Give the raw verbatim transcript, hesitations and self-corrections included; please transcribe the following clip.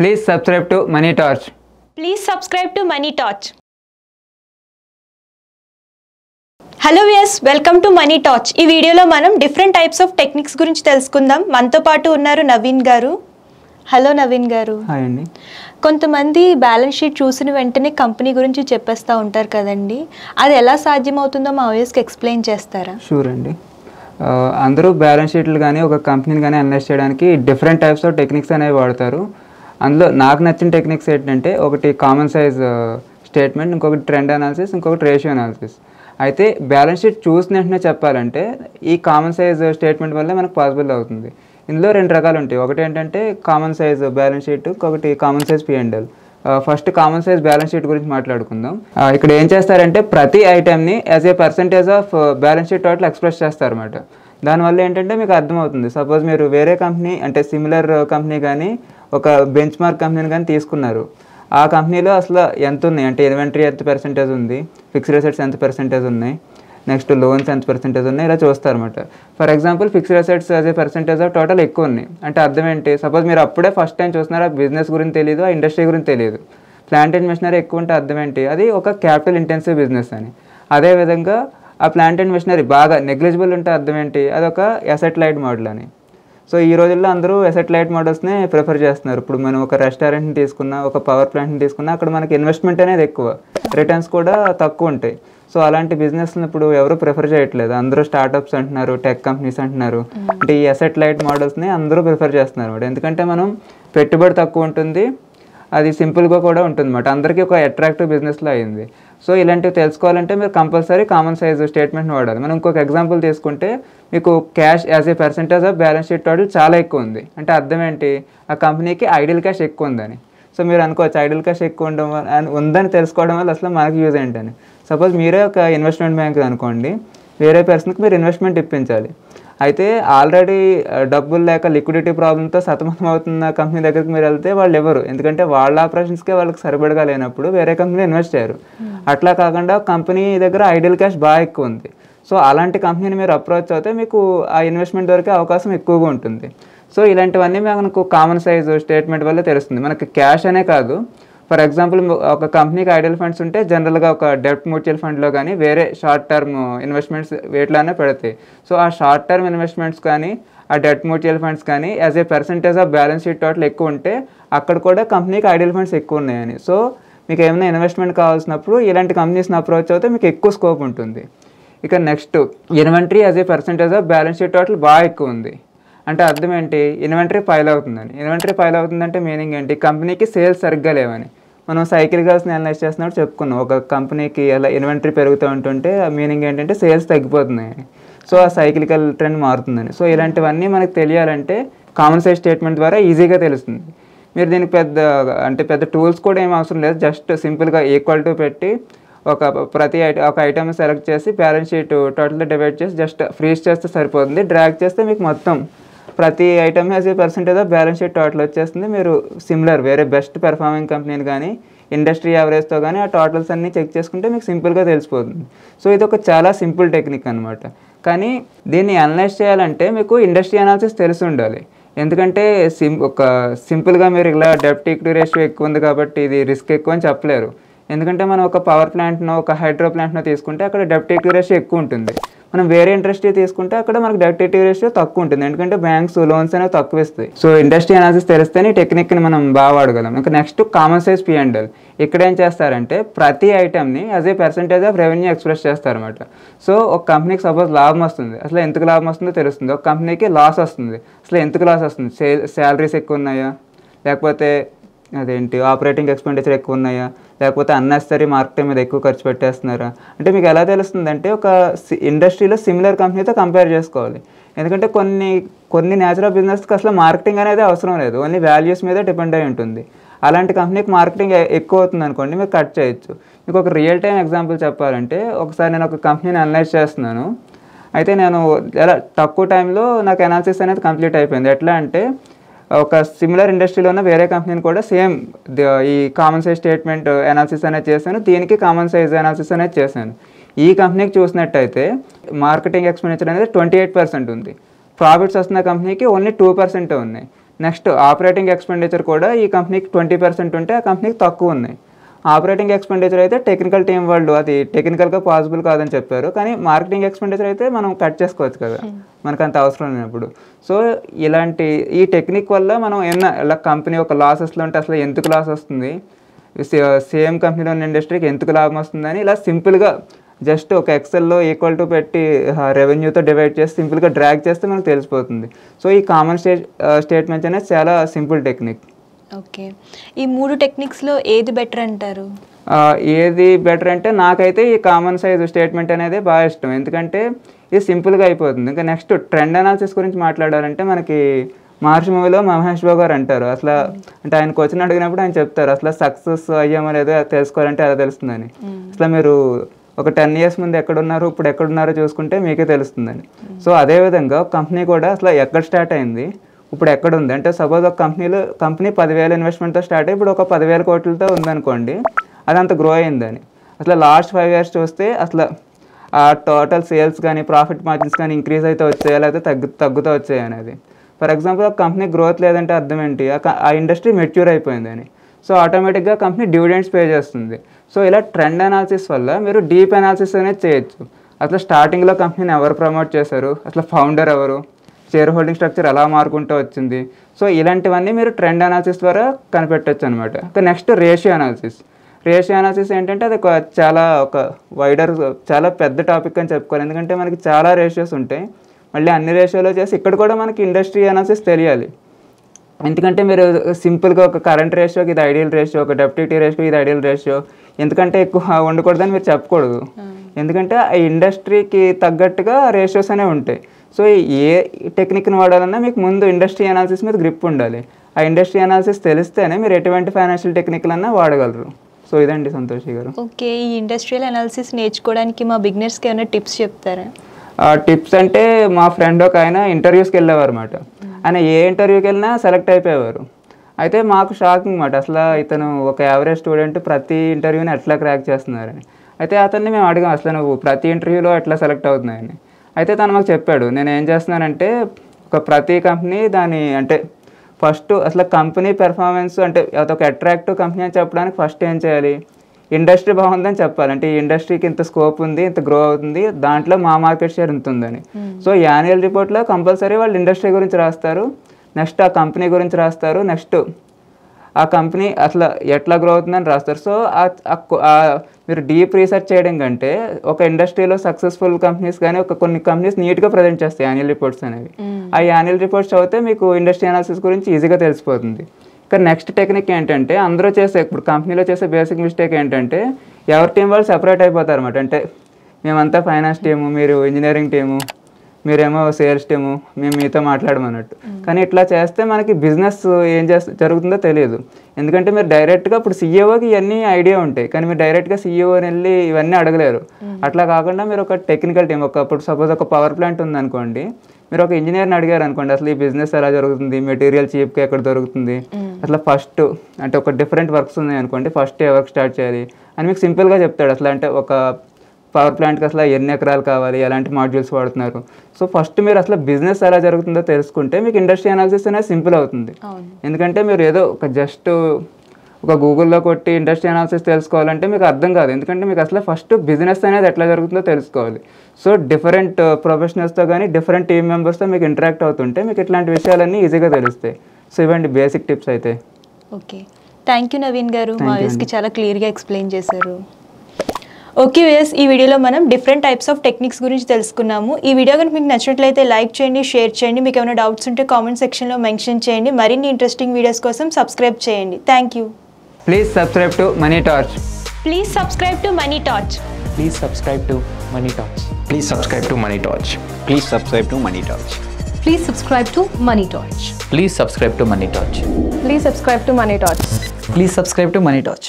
Please subscribe to Money Torch. Please subscribe to Money Torch. Hello viewers, welcome to money torch. ఈ వీడియోలో మనం different types of techniques గురించి తెలుసుకుందాం. మనతో పాటు ఉన్నారు నవీన్ గారు. హలో నవీన్ గారు. హాయ్ అండి. కొంతమంది బ్యాలెన్స్ షీట్ చూసిన వెంటనే కంపెనీ గురించి చెప్పేస్తూ ఉంటారు కదండి, అది ఎలా సాధ్యమవుతుందో మా వ్యూయర్స్కి ఎక్స్ప్లెయిన్ చేస్తారా? షూర్ అండి. అందరూ బ్యాలెన్స్ షీట్లు కానీ ఒక కంపెనీని కానీ అనలైజ్ చేయడానికి డిఫరెంట్ టైప్స్ ఆఫ్ టెక్నిక్స్ అనేవి వాడతారు. అందులో నాకు నచ్చిన టెక్నిక్స్ ఏంటంటే, ఒకటి కామన్ సైజ్ స్టేట్మెంట్, ఇంకొకటి ట్రెండ్ అనాలిసిస్, ఇంకొకటి రేషియో అనాలిసిస్. అయితే బ్యాలెన్స్ షీట్ చూసిన వెంటనే చెప్పాలంటే ఈ కామన్ సైజ్ స్టేట్మెంట్ వల్ల మనకు పాసిబుల్ అవుతుంది. ఇందులో రెండు రకాలు ఉంటాయి. ఒకటి ఏంటంటే కామన్ సైజ్ బ్యాలెన్స్ షీట్, ఒకటి common size P and L. First common size balance sheet గురించి మాట్లాడుకుందాం. ఇక్కడ ఏం చేస్తారంటే ప్రతి ఐటెంని as a percentage of balance sheet total express చేస్తారన్నమాట. దానివల్ల ఏంటంటే మీకు అర్థమవుతుంది, సపోజ్ మీరు వేరే కంపెనీ అంటే సిమిలర్ కంపెనీ కానీ ఒక బెంచ్ మార్క్ కంపెనీని కానీ తీసుకున్నారు, ఆ కంపెనీలో అసలు ఎంత ఉన్నాయి అంటే ఇన్వెంటరీ ఎంత పర్సెంటేజ్ ఉంది, ఫిక్స్డ్ అసెట్స్ ఎంత పర్సెంటేజ్ ఉన్నాయి, నెక్స్ట్ లోన్స్ ఎంత పర్సెంటేజ్ ఉన్నాయి, ఇలా చూస్తారన్నమాట. For example fixed assets as a percentage of total ఎక్కువ ఉన్నాయి అంటే అర్థం ఏంటి, సపోజ్ మీరు అప్పుడే ఫస్ట్ టైం చూస్తున్నారు, ఆ బిజినెస్ గురించి తెలియదు, ఆ ఇండస్ట్రీ గురించి తెలియదు, ప్లాంట్ అండ్ మెషినరీ ఎక్కువ ఉంటే అర్థం ఏంటి, అది ఒక క్యాపిటల్ ఇంటెన్సివ్ బిజినెస్ అని. అదేవిధంగా ఆ ప్లాంట్ అండ్ మెషినరీ బాగా నెగ్లిజిబుల్ ఉంటే అర్థం ఏంటి, అదొక అసెట్ లైట్ మోడల్ అని. సో ఈ రోజుల్లో అందరూ అసెట్ లైట్ మోడల్స్నే ప్రిఫర్ చేస్తున్నారు. ఇప్పుడు మనం ఒక రెస్టారెంట్ని తీసుకున్నా, ఒక పవర్ ప్లాంట్ని తీసుకున్నా, అక్కడ మనకి ఇన్వెస్ట్మెంట్ అనేది ఎక్కువ, రిటర్న్స్ కూడా తక్కువ ఉంటాయి. సో అలాంటి బిజినెస్ని ఇప్పుడు ఎవరు ప్రిఫర్ చేయట్లేదు, అందరూ స్టార్టప్స్ అంటున్నారు, టెక్ కంపెనీస్ అంటున్నారు. అంటే ఈ అసెట్ లైట్ మోడల్స్ని అందరూ ప్రిఫర్ చేస్తున్నారు అన్నమాట. ఎందుకంటే మనం పెట్టుబడి తక్కువ ఉంటుంది, అది సింపుల్గా కూడా ఉంటుంది అన్నమాట. అందరికీ ఒక అట్రాక్టివ్ బిజినెస్లో అయింది. సో ఇలాంటివి తెలుసుకోవాలంటే మీరు కంపల్సరీ కామన్ సైజ్ స్టేట్మెంట్ని వాడాలి. మనం ఇంకొక ఎగ్జాంపుల్ తీసుకుంటే, మీకు cash as a percentage of balance sheet total చాలా ఎక్కువ ఉంది అంటే అర్థం ఏంటి, ఆ కంపెనీకి ఐడిల్ క్యాష్ ఎక్కువ ఉందని. సో మీరు అనుకోవచ్చు ఐడిల్ క్యాష్ ఎక్కువ ఉండడం అని ఉందని తెలుసుకోవడం వల్ల అసలు మనకు యూజ్ ఏంటని. సపోజ్ మీరే ఒక ఇన్వెస్ట్మెంట్ బ్యాంక్ అనుకోండి, వేరే పర్సన్కి మీరు ఇన్వెస్ట్మెంట్ ఇప్పించాలి. అయితే ఆల్రెడీ డబ్బులు లేక లిక్విడిటీ ప్రాబ్లంతో సతమతం అవుతున్న కంపెనీ దగ్గరికి మీరు వెళ్తే వాళ్ళు ఎవరు, ఎందుకంటే వాళ్ళ ఆపరేషన్స్కే వాళ్ళకి సరిపడగా లేనప్పుడు వేరే కంపెనీ ఇన్వెస్ట్ చేయరు. అట్లా కాకుండా కంపెనీ దగ్గర ఐడిల్ క్యాష్ బాగా ఎక్కువ ఉంది, సో అలాంటి కంపెనీని మీరు అప్రోచ్ అయితే మీకు ఆ ఇన్వెస్ట్మెంట్ దొరికే అవకాశం ఎక్కువగా ఉంటుంది. సో ఇలాంటివన్నీ మనకు కామన్ సైజ్ స్టేట్మెంట్ వల్ల తెలుస్తుంది. మనకి క్యాష్ అనే కాదు, ఫర్ ఎగ్జాంపుల్ ఒక కంపెనీకి ఐడిల్ ఫండ్స్ ఉంటే జనరల్గా ఒక డెబ్ట్ మ్యూచువల్ ఫండ్లో కానీ వేరే షార్ట్ టర్మ్ ఇన్వెస్ట్మెంట్స్ వేట్లానే పెడతాయి. సో ఆ షార్ట్ టర్మ్ ఇన్వెస్ట్మెంట్స్ కానీ ఆ డెబ్ట్ మ్యూచువల్ ఫండ్స్ కానీ as a percentage of balance sheet total ఎక్కువ ఉంటే అక్కడ కూడా కంపెనీకి ఐడిల్ ఫండ్స్ ఎక్కువ ఉన్నాయని. సో మీకు ఏమైనా ఇన్వెస్ట్మెంట్ కావాల్సినప్పుడు ఇలాంటి కంపెనీస్ని అప్రోచ్ అయితే మీకు ఎక్కువ స్కోప్ ఉంటుంది. ఇక next inventory as a percentage of balance sheet total బాగా ఎక్కువ ఉంది అంటే అర్థం ఏంటి, ఇన్వెంటరీ పైల్ అవుతుందని. ఇన్వెంటరీ పైల్ అవుతుందంటే మీనింగ్ ఏంటి, కంపెనీకి సేల్స్ సరిగ్గా లేవని. మనం సైకిల్ గర్ల్స్ని అనలైజ్ చేస్తున్నప్పుడు చెప్పుకున్నాం, ఒక కంపెనీకి అలా ఇన్వెంటరీ పెరుగుతూ ఉంటుంటే ఆ మీనింగ్ ఏంటంటే సేల్స్ తగ్గిపోతున్నాయని. సో ఆ సైక్లికల్ ట్రెండ్ మారుతుందని. సో ఇలాంటివన్నీ మనకు తెలియాలంటే కామన్ సైజ్ స్టేట్మెంట్ ద్వారా ఈజీగా తెలుస్తుంది. మీరు దీనికి పెద్ద అంటే పెద్ద టూల్స్ కూడా ఏం అవసరం లేదు, జస్ట్ సింపుల్గా ఈక్వల్ టు పెట్టి ఒక ప్రతి ఐట ఒక ఐటమ్ సెలెక్ట్ చేసి బ్యాలెన్స్ షీట్ టోటల్గా డివైడ్ చేసి జస్ట్ ఫ్రీజ్ చేస్తే సరిపోతుంది. డ్రాగ్ చేస్తే మీకు మొత్తం ప్రతి item as a percentage of balance sheet total వచ్చేస్తుంది. మీరు సిమిలర్ వేరే బెస్ట్ పెర్ఫార్మింగ్ కంపెనీని కానీ ఇండస్ట్రీ యావరేజ్తో కానీ ఆ టోటల్స్ అన్నీ చెక్ చేసుకుంటే మీకు సింపుల్గా తెలిసిపోతుంది. సో ఇది ఒక చాలా సింపుల్ టెక్నిక్ అనమాట. కానీ దీన్ని అనలైజ్ చేయాలంటే మీకు ఇండస్ట్రీ అనాలిసిస్ తెలిసి ఉండాలి. ఎందుకంటే సిం ఒక సింపుల్గా మీరు ఇలా డెబ్ట్ ఈక్విటీ రేషియో ఎక్కువ ఉంది కాబట్టి ఇది రిస్క్ ఎక్కువ అని చెప్పలేరు. ఎందుకంటే మనం ఒక పవర్ ప్లాంట్నో ఒక హైడ్రో ప్లాంట్నో తీసుకుంటే అక్కడ డెబ్ట్ ఈక్విటీ రేషియో ఎక్కువ ఉంటుంది. మనం వేరే ఇండస్ట్రీ తీసుకుంటే అక్కడ మనకు డెబ్ట్ ఈక్విటీ రేషియో తక్కువ ఉంటుంది, ఎందుకంటే బ్యాంక్స్ లోన్స్ అనేవి తక్కువ ఇస్తాయి. సో ఇండస్ట్రీ అనాలిసిస్ తెలిస్తేనే ఈ టెక్నిక్ని మనం బాగా వాడగలం. ఇంకా next common size P and L. ఇక్కడ ఏం చేస్తారంటే ప్రతి ఐటమ్ని as a percentage of revenue express చేస్తారన్నమాట. సో ఒక కంపెనీకి సపోజ్ లాభం వస్తుంది, అసలు ఎందుకు లాభం వస్తుందో తెలుస్తుంది. ఒక కంపెనీకి లాస్ వస్తుంది, అసలు ఎందుకు లాస్ వస్తుంది, సే శాలరీస్ ఎక్కువ ఉన్నాయా, లేకపోతే అదేంటి ఆపరేటింగ్ ఎక్స్పెండిచర్ ఎక్కువ ఉన్నాయా, లేకపోతే అన్నెసరీ మార్కెట్ మీద ఎక్కువ ఖర్చు పెట్టేస్తున్నారా అంటే మీకు ఎలా తెలుస్తుందంటే ఒక ఇండస్ట్రీలో సిమిలర్ కంపెనీతో కంపేర్ చేసుకోవాలి. ఎందుకంటే కొన్ని కొన్ని న్యాచురల్ బిజినెస్కి అసలు మార్కెటింగ్ అనేది అవసరం లేదు, ఓన్లీ వాల్యూస్ మీద డిపెండ్ అయి ఉంటుంది. అలాంటి కంపెనీకి మార్కెటింగ్ ఎక్కువ అవుతుంది అనుకోండి, మీరు కట్ చేయొచ్చు. మీకు ఒక రియల్ టైం ఎగ్జాంపుల్ చెప్పాలంటే, ఒకసారి నేను ఒక కంపెనీని అనలైజ్ చేస్తున్నాను. అయితే నేను ఎలా తక్కువ టైంలో నాకు అనాలిసిస్ అనేది కంప్లీట్ అయిపోయింది. ఎట్లా అంటే ఒక సిమిలర్ ఇండస్ట్రీలో ఉన్న వేరే కంపెనీని కూడా సేమ్ ఈ కామన్ సైజ్ స్టేట్మెంట్ అనాలిసిస్ అనేది చేశాను, దీనికి కామన్ సైజ్ అనాలిసిస్ అనేది చేశాను. ఈ కంపెనీకి చూసినట్టయితే మార్కెటింగ్ ఎక్స్పెండిచర్ అనేది ట్వంటీ ఎయిట్ పర్సెంట్ ఉంది, ప్రాఫిట్స్ వస్తున్న కంపెనీకి ఓన్లీ టూ పర్సెంటే ఉన్నాయి. నెక్స్ట్ ఆపరేటింగ్ ఎక్స్‌పెండిచర్ కూడా ఈ కంపెనీకి ట్వంటీ పర్సెంట్ ఉంటే ఆ కంపెనీకి తక్కువ ఉంది. ఆపరేటింగ్ ఎక్స్‌పెండిచర్ అయితే టెక్నికల్ టీం వాళ్ళు అది టెక్నికల్ గా పాసిబుల్ కాదని చెప్పారు, కానీ మార్కెటింగ్ ఎక్స్‌పెండిచర్ అయితే మనం కట్ చేసుకోవచ్చు కదా మనకు అంత అవసరం లేనప్పుడు. సో ఇలాంటి ఈ టెక్నిక్ వల్ల మనం ఎన్న ఇలా కంపెనీ ఒక లాసెస్లో ఉంటే అసలు ఎందుకు లాస్ వస్తుంది, సేమ్ కంపెనీలో ఉన్న ఇండస్ట్రీకి ఎందుకు లాభం వస్తుందని ఇలా సింపుల్గా జస్ట్ ఒక ఎక్సెల్లో ఈక్వల్ టు పెట్టి రెవెన్యూతో డివైడ్ చేసి సింపుల్గా డ్రాగ్ చేస్తే మనకు తెలిసిపోతుంది. సో ఈ కామన్ స్టేట్ స్టేట్మెంట్స్ అనేది చాలా సింపుల్ టెక్నిక్. ఓకే, ఈ మూడు టెక్నిక్స్లో ఏది బెటర్ అంటారు? ఏది బెటర్ అంటే నాకైతే ఈ కామన్ సైజ్ స్టేట్మెంట్ అనేది బాగా ఇష్టం, ఎందుకంటే ఇది సింపుల్గా అయిపోతుంది. ఇంకా నెక్స్ట్ ట్రెండ్ అనాలిసిస్ గురించి మాట్లాడాలంటే మనకి మహర్షి మూవీలో మహేష్ బాబు గారు అంటారు, అసలు అంటే ఆయన క్వశ్చన్ అడిగినప్పుడు ఆయన చెప్తారు అసలు సక్సెస్ అయ్యామో లేదో తెలుసుకోవాలంటే అలా తెలుస్తుందని, అసలు మీరు ఒక టెన్ ఇయర్స్ ముందు ఎక్కడున్నారు ఇప్పుడు ఎక్కడున్నారో చూసుకుంటే మీకే తెలుస్తుందని. సో అదేవిధంగా ఒక కంపెనీ కూడా అసలు ఎక్కడ స్టార్ట్ అయింది ఇప్పుడు ఎక్కడ ఉంది అంటే, సపోజ్ ఒక కంపెనీలో కంపెనీ పదివేల ఇన్వెస్ట్మెంట్తో స్టార్ట్ అయ్యి ఇప్పుడు ఒక పదివేల కోట్లతో ఉందనుకోండి, అది అంత గ్రో అయిందని. అసలు లాస్ట్ ఫైవ్ ఇయర్స్ చూస్తే అసలు ఆ టోటల్ సేల్స్ కానీ ప్రాఫిట్ మార్జిన్స్ కానీ ఇంక్రీజ్ అయితే వచ్చాయా లేకపోతే తగ్గు తగ్గుతూ వచ్చాయి అనేది. ఫర్ ఎగ్జాంపుల్ ఒక కంపెనీ గ్రోత్ లేదంటే అర్థం ఏంటి, ఆ ఇండస్ట్రీ మెచ్యూర్ అయిపోయిందని. సో ఆటోమేటిక్గా కంపెనీ డివిడెండ్స్ పే చేస్తుంది. సో ఇలా ట్రెండ్ అనాలిసిస్ వల్ల మీరు డీప్ అనాలిసిస్ అనేది చేయొచ్చు. అసలు స్టార్టింగ్లో కంపెనీని ఎవరు ప్రమోట్ చేశారు, అసలు ఫౌండర్ ఎవరు, షేర్ హోల్డింగ్ స్ట్రక్చర్ ఎలా మారుకుంటూ వచ్చింది, సో ఇలాంటివన్నీ మీరు ట్రెండ్ అనాలిసిస్ ద్వారా కనిపెట్టవచ్చు అనమాట. ఇంకా next ratio analysis. Ratio analysis ఏంటంటే అది ఒక చాలా ఒక వైడర్ చాలా పెద్ద టాపిక్ అని చెప్పుకోవాలి, ఎందుకంటే మనకి చాలా రేషియోస్ ఉంటాయి. మళ్ళీ అన్ని రేషియోలో చేసి ఇక్కడ కూడా మనకి ఇండస్ట్రీ అనాలిసిస్ తెలియాలి, ఎందుకంటే మీరు సింపుల్గా ఒక కరెంట్ రేషియోకి ఇది ఐడియల్ రేషియో, ఒక డెప్యూటీ రేషియోకి ఇది ఐడియల్ రేషియో ఎందుకంటే ఎక్కువ ఉండకూడదని మీరు చెప్పకూడదు, ఎందుకంటే ఆ ఇండస్ట్రీకి తగ్గట్టుగా రేషియోస్ అనేవి ఉంటాయి. సో ఏ టెక్నిక్ని వాడాలన్నా మీకు ముందు ఇండస్ట్రీ అనాలిసిస్ మీద గ్రిప్ ఉండాలి, ఆ ఇండస్ట్రీ అనాలిసిస్ తెలిస్తేనే మీరు ఎటువంటి ఫైనాన్షియల్ టెక్నిక్లన్నా వాడగలరు. సో ఇదండి సంతోషి గారు. ఓకే, ఈ ఇండస్ట్రియల్ అనాలిసిస్ నేర్చుకోవడానికి మా బిగినర్స్కి ఏమైనా టిప్స్ చెప్తారా? టిప్స్ అంటే మా ఫ్రెండ్ ఒక ఆయన ఇంటర్వ్యూస్కి వెళ్ళేవారు అనమాట, ఆయన ఏ ఇంటర్వ్యూకి వెళ్ళినా సెలెక్ట్ అయిపోయేవారు. అయితే మాకు షాకింగ్ మాట అసలు ఇతను ఒక యావరేజ్ స్టూడెంట్ ప్రతి ఇంటర్వ్యూని ఎట్లా క్రాక్ చేస్తున్నారని. అయితే అతన్ని మేము అడిగాం అసలు నువ్వు ప్రతి ఇంటర్వ్యూలో ఎట్లా సెలెక్ట్ అవుతున్నాయని. అయితే తను మాకు చెప్పాడు, నేను ఏం చేస్తున్నానంటే ఒక ప్రతి కంపెనీ దాని అంటే ఫస్ట్ అసలు కంపెనీ పెర్ఫార్మెన్స్ అంటే అదొక అట్రాక్టివ్ కంపెనీ అని చెప్పడానికి ఫస్ట్ ఏం చేయాలి, ఇండస్ట్రీ బాగుందని చెప్పాలి, అంటే ఈ ఇండస్ట్రీకి ఇంత స్కోప్ ఉంది ఇంత గ్రో అవుతుంది దాంట్లో మా మార్కెట్ షేర్ ఇంత ఉందని. సో యాన్యువల్ రిపోర్ట్లో కంపల్సరీ వాళ్ళు ఇండస్ట్రీ గురించి రాస్తారు, నెక్స్ట్ ఆ కంపెనీ గురించి రాస్తారు, నెక్స్ట్ ఆ కంపెనీ అట్లా ఎట్లా గ్రో అవుతుందని రాస్తారు. సో మీరు డీప్ రీసెర్చ్ చేయడం కంటే ఒక ఇండస్ట్రీలో సక్సెస్ఫుల్ కంపెనీస్ కానీ ఒక కొన్ని కంపెనీస్ నీట్గా ప్రజెంట్ చేస్తాయి యాన్యువల్ రిపోర్ట్స్ అనేవి, ఆ యాన్యువల్ రిపోర్ట్స్ చదివితే మీకు ఇండస్ట్రీ అనాలిసిస్ గురించి ఈజీగా తెలిసిపోతుంది. ఇక్కడ నెక్స్ట్ టెక్నిక్ ఏంటంటే అందరూ చేసే ఇప్పుడు కంపెనీలో చేసే బేసిక్ మిస్టేక్ ఏంటంటే ఎవరి టీం వాళ్ళు సెపరేట్ అయిపోతారు అనమాట, అంటే మేమంతా ఫైనాన్స్ టీము, మీరు ఇంజనీరింగ్ టీము, మీరేమో సేల్స్ టీము, మేము మీతో మాట్లాడమన్నట్టు. కానీ ఇట్లా చేస్తే మనకి బిజినెస్ ఏం చేస్త జరుగుతుందో తెలియదు, ఎందుకంటే మీరు డైరెక్ట్గా ఇప్పుడు సీఈఓకి ఇవన్నీ ఐడియా ఉంటాయి కానీ మీరు డైరెక్ట్గా సీఈఓని వెళ్ళి ఇవన్నీ అడగలేరు. అట్లా కాకుండా మీరు ఒక టెక్నికల్ టీం ఒక ఇప్పుడు సపోజ్ ఒక పవర్ ప్లాంట్ ఉందనుకోండి, మీరు ఒక ఇంజనీర్ని అడిగారు అనుకోండి అసలు ఈ బిజినెస్ ఎలా జరుగుతుంది, మెటీరియల్ చీప్గా ఎక్కడ దొరుకుతుంది, అట్లా ఫస్ట్ అంటే ఒక డిఫరెంట్ వర్క్స్ ఉన్నాయి అనుకోండి ఫస్ట్ ఏ వర్క్ స్టార్ట్ చేయాలి అని మీకు సింపుల్గా చెప్తాడు. అట్లా అంటే ఒక పవర్ ప్లాంట్కి అసలు ఎన్ని ఎకరాలు కావాలి, ఎలాంటి మాడ్యూల్స్ వాడుతున్నారు. సో ఫస్ట్ మీరు అసలు బిజినెస్ ఎలా జరుగుతుందో తెలుసుకుంటే మీకు ఇండస్ట్రీ అనాలిసిస్ అనేది సింపుల్ అవుతుంది, ఎందుకంటే మీరు ఏదో ఒక జస్ట్ ఒక గూగుల్లో కొట్టి ఇండస్ట్రీ అనాలిసిస్ తెలుసుకోవాలంటే మీకు అర్థం కాదు, ఎందుకంటే మీకు అసలు ఫస్ట్ బిజినెస్ అనేది ఎట్లా జరుగుతుందో తెలుసుకోవాలి. సో డిఫరెంట్ ప్రొఫెషనల్స్తో కానీ డిఫరెంట్ టీమ్ మెంబర్స్తో మీకు ఇంటరాక్ట్ అవుతుంటే మీకు ఇట్లాంటి విషయాలన్నీ ఈజీగా తెలుస్తాయి. సో ఇవండి బేసిక్ టిప్స్ అయితే. Okay, thank you Naveen garu, మా వ్యూస్కి చాలా క్లియర్గా ఎక్స్ప్లెయిన్ చేశారు. ఓకే వ్యూయర్స్, ఈ వీడియోలో మనం డిఫరెంట్ టైప్స్ ఆఫ్ టెక్నిక్స్ గురించి తెలుసుకున్నాము. ఈ వీడియో కనుక మీకు నచ్చినట్లయితే లైక్ చేయండి, షేర్ చేయండి, మీకు ఏమైనా డౌట్స్ ఉంటే కామెంట్ సెక్షన్లో మెన్షన్ చేయండి. మరిన్ని ఇంట్రెస్టింగ్ వీడియోస్ కోసం సబ్స్క్రైబ్ చేయండి. Thank you. Please subscribe to Money Torch. Please subscribe to Money Torch. Please subscribe to Money Torch. Please subscribe to Money Torch. Please subscribe to Money Torch. Please subscribe to Money Torch. Please subscribe to Money Torch. Please subscribe to Money Torch. Please subscribe to Money Torch.